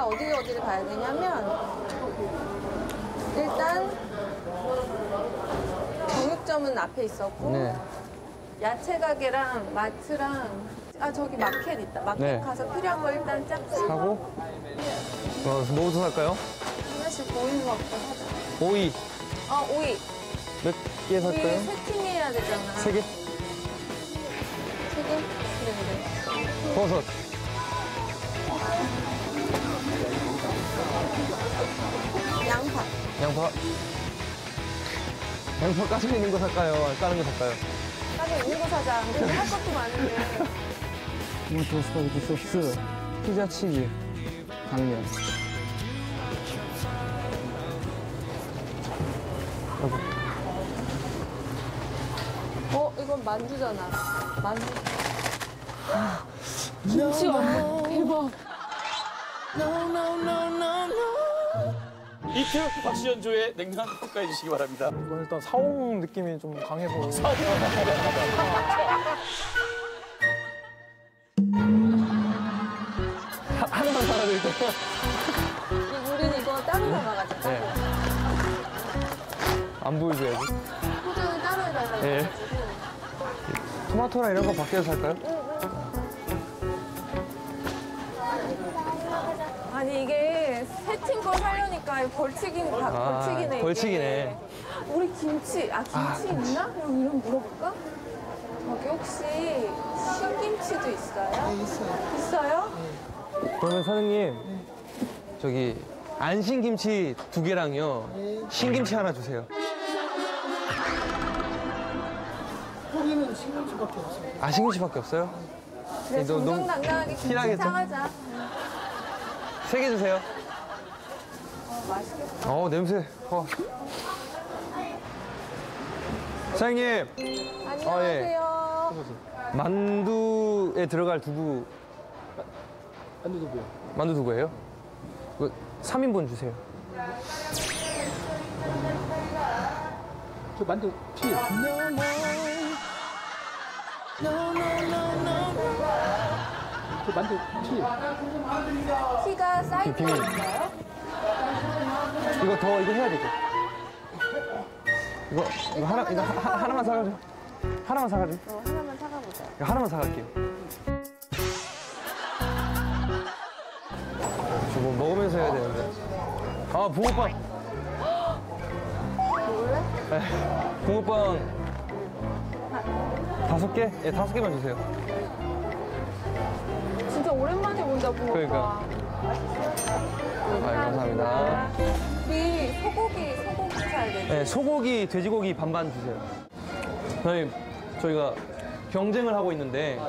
우리가 어디를 가야 되냐면 일단 정육점은 앞에 있었고 네. 야채 가게랑 마트랑 아 저기 마켓 있다. 마켓 네. 가서 필요한 거 일단 쫙 사고 뭐부터 살까요? 하나씩 오이부터 사자. 오이. 아 오이. 몇 개 살까요? 오이 세팅 해야 되잖아. 세 개? 세 개? 그래. 버섯. 양파. 양파. 양파 까져 있는 거 살까요? 다른 거 살까요? 까져 있는 거 사자. 근데 할 것도 많은데. 토마토 스파게티 소스, 피자 치즈, 당면. 어, 이건 만두잖아. 만두. 김치 완전 대박. 이태원 박시연조의 냉면 평가해 주시기 바랍니다. 이건 일단 사옹 느낌이 좀 강해 보여요. 사옹 하나만 살아도 있고. 우리는 이거 따로 담아가자. 네. 안 보여줘야지. 포장을 따로 해달라고. 네. 토마토랑 이런 거 밖에서 살까요? 아니 이게 세팅 걸 사려니까 벌칙인 다 벌칙이네. 이게. 벌칙이네. 우리 김치 김치 있나? 그럼 이름 물어볼까? 저기 혹시 신김치도 있어요? 네, 있어요. 있어요? 네. 그러면 사장님 저기 안신김치 2개랑요 네. 신김치 하나 주세요. 거기는 신김치밖에 없어요. 아 신김치밖에 없어요? 그래 정정당당하게 김치 사가자. 3개 주세요. 맛있겠다. 냄새. 사장님. 안녕하세요. 예. 만두에 들어갈 두부. 만두 두부요. 만두 두부예요? 3인분 주세요. 저 만두 피. 그 만두 피. 피가 사이즈가 있어요? 이거 해야 되죠? 이거 하나만 사가죠. 하나만 사가죠. 하나만 사가보자. 이거 하나만 사갈게요. 저거 먹으면서 해야 되는데. 아 붕어빵. 먹을래? 네, 붕어빵 5개? 예, 5개만 주세요. 진짜 오랜만에 온다 보니까. 그러니까. 아, 감사합니다. 우리 소고기 사야 돼요. 네, 소고기, 돼지고기 반반 주세요. 사장님, 저희가 경쟁을 하고 있는데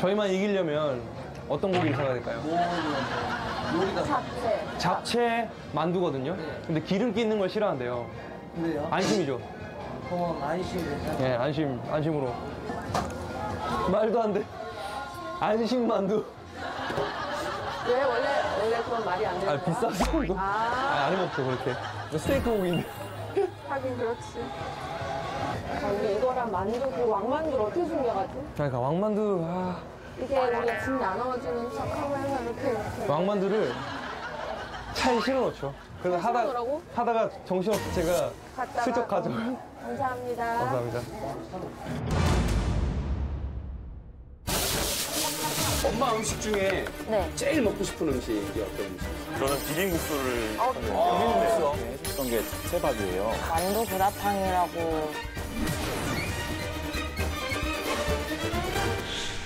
저희만 이기려면 어떤 고기를 사야 될까요? 잡채. 잡채 만두거든요. 근데 기름기 있는 걸 싫어한대요. 그래요? 안심이죠. 안심이죠. 네, 안심으로. 말도 안 돼. 안심만두. 왜 원래 그런 말이 안 되는 거야? 비싸서 이거. 아, 안 해먹죠 그렇게. 스테이크 고기인데. 하긴 그렇지. 아, 우리 이거랑 만두, 그 왕만두를 어떻게 숨겨가지? 그러니까 왕만두. 아. 이게 우리가 짐 나눠주는 척하고 해서 이렇게. 왕만두를 차에 실어 놓죠. 그래서 하다가 정신없이 제가 슬쩍 가져와요. 감사합니다. 감사합니다. 엄마 음식 중에 네. 제일 먹고 싶은 음식이 어떤 음식이에요? 저는 비빔국수를 비빔국수 했던 게 채밥이에요. 만두 불화탕이라고.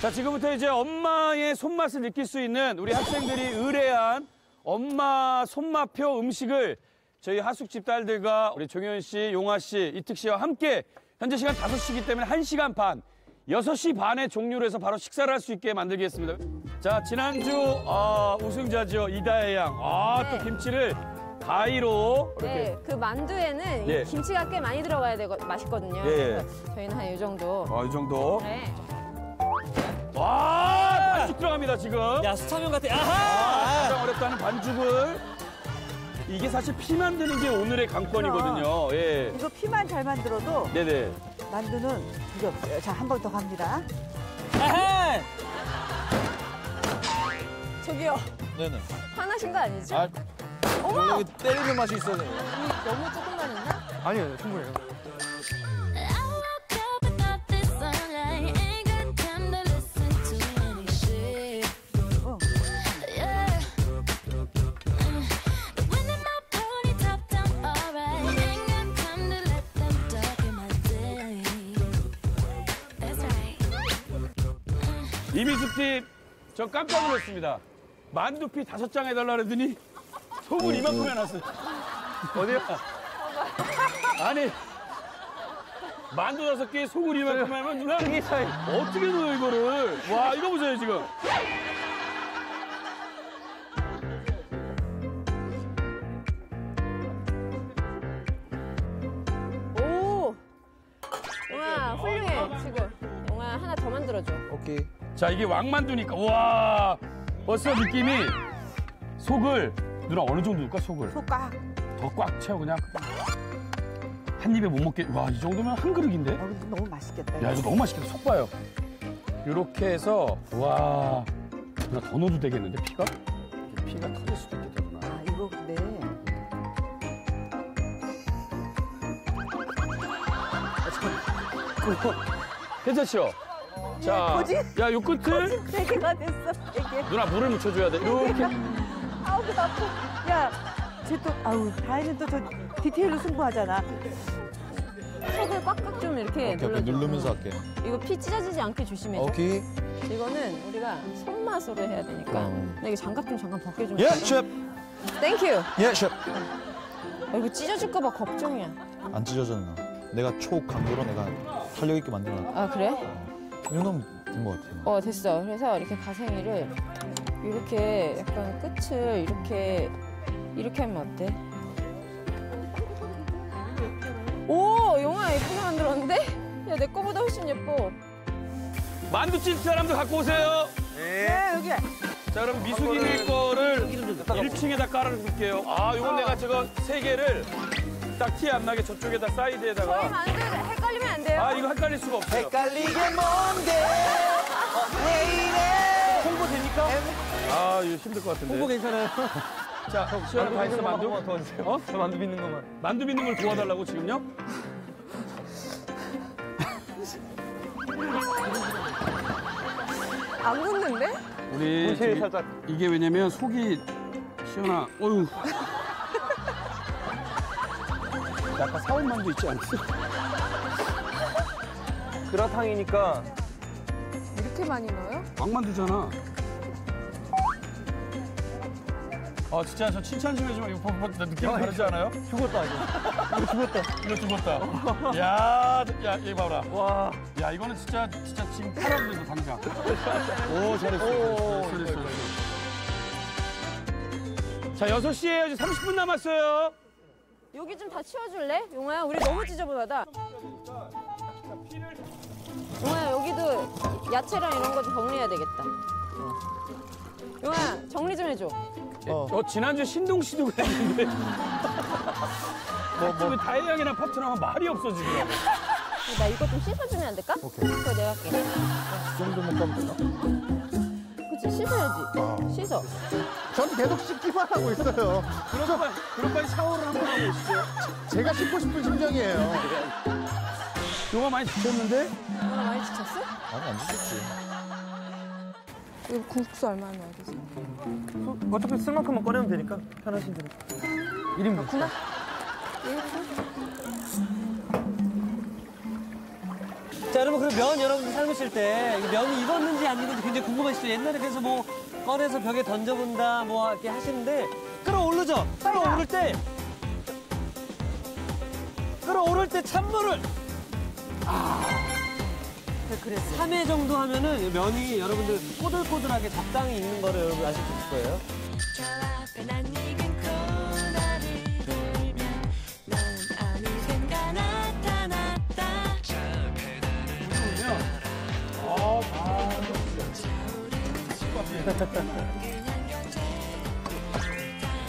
자 지금부터 이제 엄마의 손맛을 느낄 수 있는 우리 학생들이 의뢰한 엄마 손맛표 음식을 저희 하숙집 딸들과 우리 종현 씨, 용화 씨, 이특 씨와 함께 현재 시간 5시이기 때문에 1시간 반. 6시 반에 종료를 해서 바로 식사를 할 수 있게 만들겠습니다. 자, 지난주 우승자죠. 이다혜 양. 네. 또 김치를 가위로. 네, 그 만두에는 네. 이 김치가 꽤 많이 들어가야 되고 맛있거든요. 네. 저희는 한 이 정도. 이 정도. 네. 반죽 들어갑니다, 지금. 야, 수차면 같아. 아하! 가장 어렵다는 반죽을. 이게 사실 피 만드는 게 오늘의 관건이거든요. 예. 이거 피만 잘 만들어도. 네네. 만두는 그게 없어요. 자, 한 번 더 갑니다. 에헤! 저기요. 네네. 화나신 거 아니죠? 아, 어머! 때리는 맛이 있어요. 너무 조금만 했나? 아니요, 충분해요. 이비스팁, 저 깜짝 놀랐습니다. 만두피 5장 해달라 그랬더니 속을 이만큼 해놨어요. 어디야? 아니, 만두 5개 속을 이만큼 하면 누나 어떻게 넣어요, 이거를? 와, 이거 보세요, 지금. 오! 용아, 훌륭해, 지금. 용아, 하나 더 만들어줘. 오케이. 자, 이게 왕만두니까, 와, 벌써 느낌이 속을, 누나 어느 정도 넣을까, 속을? 속 꽉. 더 꽉 채워, 그냥. 한 입에 못 먹게, 와, 이 정도면 한 그릇인데? 아, 너무 맛있겠다. 야, 이거 너무 맛있겠다, 속 봐요. 요렇게 해서, 와, 누나 더 넣어도 되겠는데, 피가? 피가 터질 수도 있겠구나. 아, 이거 근데. 아, 잠깐만. 괜찮죠? 자, 거짓, 야, 요 끝을 되게가 됐어, 되게. 누나 물을 묻혀줘야 돼. 이렇게. 아우, 그 나쁜. 야, 쟤 또, 아우, 다혜는 또 저 디테일로 승부하잖아. 속을 꽉꽉 좀 이렇게. 오케이, 누르면서 할게. 이거 피 찢어지지 않게 조심해. 오케이. 이거는 우리가 손맛으로 해야 되니까. 나 이거 장갑 좀 잠깐 벗겨주면. 예, 셰프. 땡큐. 예, 셰프. 이거 찢어질까봐 걱정이야. 안 찢어졌나? 내가 초강도로 내가 탄력 있게 만들어놨다. 아, 그래? 이 정도면 된 것 같아요. 어, 됐어. 그래서 이렇게 가생이를 이렇게 약간 끝을 이렇게 하면 어때? 오! 용아 예쁘게 만들었는데? 야, 내 거보다 훨씬 예뻐. 만두집 사람들 갖고 오세요. 네, 여기. 자, 그럼 미숙이님 거를 1층에다 깔아놓을게요. 아, 요건 내가 제가 3개를 딱 티 안 나게 저쪽에다 사이드에다가. 저희 만두 헷갈리면 안 돼요? 아, 이거 헷갈릴 수가 없어요. 헷갈리게 뭔데? 왜 이래? 홍보 됩니까? 아, 이거 힘들 것 같은데. 홍보 괜찮아요. 자, 시원한 다 있어, 만두? 어? 저 만두 빚는 것만. 만두 빚는 걸 도와달라고 지금요? 안 굳는데? 우리 저기, 살짝. 이게 왜냐면 속이 시원아. 어휴. 약간 사온 만두 있지 않겠어? 그라탕이니까 이렇게 많이 넣어요? 왕만두잖아. 아, 진짜 저 칭찬 좀 해주면 이거 느낌 다르지 않아요? 죽었다, 이거. 이거 죽었다. 야, 이거 봐라. 와, 야, 이거는 진짜 지금 팔아도 된다, 당장. 오, 잘했어. 자, 6시에요. 이제 30분 남았어요. 여기 좀 다 치워줄래? 용아야, 우리 너무 지저분하다. 용아야, 여기도 야채랑 이런 거 좀 정리해야 되겠다. 용아야, 정리 좀 해줘. 지난주에 신동 씨도 그랬는데. 뭐. 다혜양이랑 파트너하고 말이 없어, 지금. 나 이거 좀 씻어주면 안 될까? 오케이. 그거 내가 할게. 이 정도면 까면 되나? 그치, 씻어야지. 아. 씻어. 전 계속 씻기만 하고 있어요. 그럼 빨리 샤워를 한번 하고 있어요. 제가 씻고 싶은 심정이에요. 용아 많이 지쳤는데? 용아 많이 지쳤어? 아니, 안 지쳤지. 이거 국수 얼마나 넣어야 되지? 어차피 쓸 만큼만 꺼내면 되니까. 편하신 대로. 1인분. 그렇구나. 1인분. 자, 여러분, 그럼 면 여러분 삶으실 때 면이 익었는지 안 익었는지 굉장히 궁금하시죠? 옛날에 그래서 뭐 꺼내서 벽에 던져본다 뭐 이렇게 하시는데 끓어오르죠? 끓어오를 때 찬물을! 아, 그래요. 3회 정도 하면은 면이 여러분들 꼬들꼬들하게 적당히 익는 거를 여러분 아실 수 있을 거예요.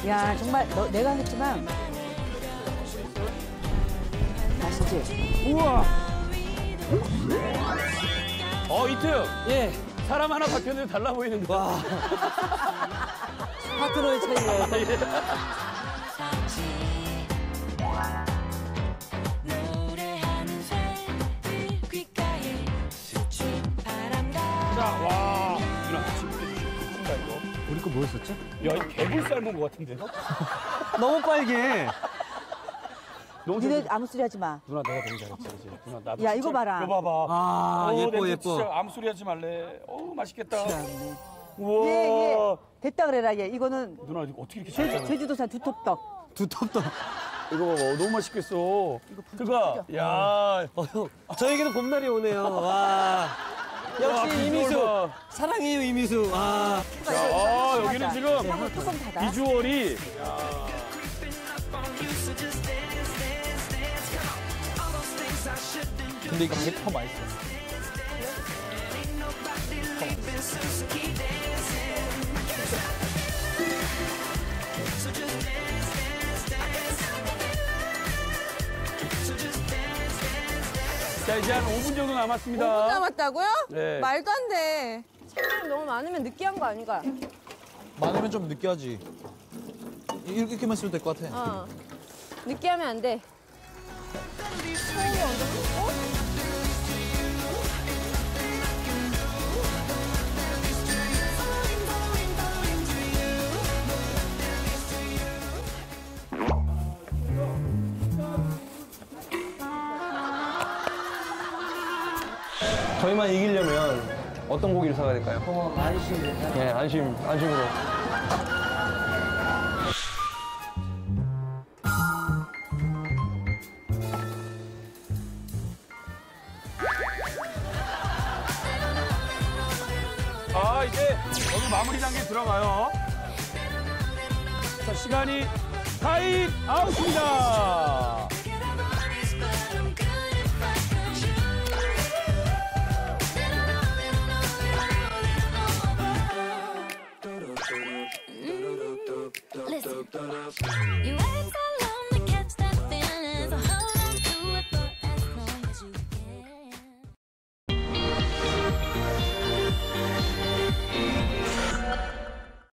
야, 정말 내가 했지만 맛있지? 우와! 이태영! 예. 사람 하나 바뀌었는데 달라 보이는데. 와. 파트너의 차이가. 자, 와. 우리 거 뭐였었지? 야, 이 개불 삶은 것 같은데. 너무 빨개. 니네 아무 소리 하지 마. 누나 내가 너무 잘했지. 누나 나도. 야, 이거 봐라. 이거 봐봐. 아, 예뻐 예뻐. 아무 소리 하지 말래. 어우, 맛있겠다. 우와. 예, 예. 됐다 그래라. 예, 이거는. 누나 이거 어떻게 이렇게 잘 제주도산 두톱떡. 두톱떡. 이거 봐봐. 너무 맛있겠어. 이거 불가. 야, 저에게도 봄날이 오네요. 와. 역시 이미수. 사랑해요, 이미수. 아. 아, 여기는 지금 비주얼이. 근데 이게 더 맛있어. 자, 이제 한 5분 정도 남았습니다. 5분 남았다고요? 네. 말도 안 돼. 참기름 너무 많으면 느끼한 거 아닌가? 많으면 좀 느끼하지. 이렇게만 쓰면 될 것 같아. 어. 느끼하면 안 돼. 저희만 이기려면 어떤 고기를 사가야 될까요? 안심. 네, 안심으로. 아, 이제 오늘 마무리 단계 들어가요. 자, 시간이 타임 아웃입니다.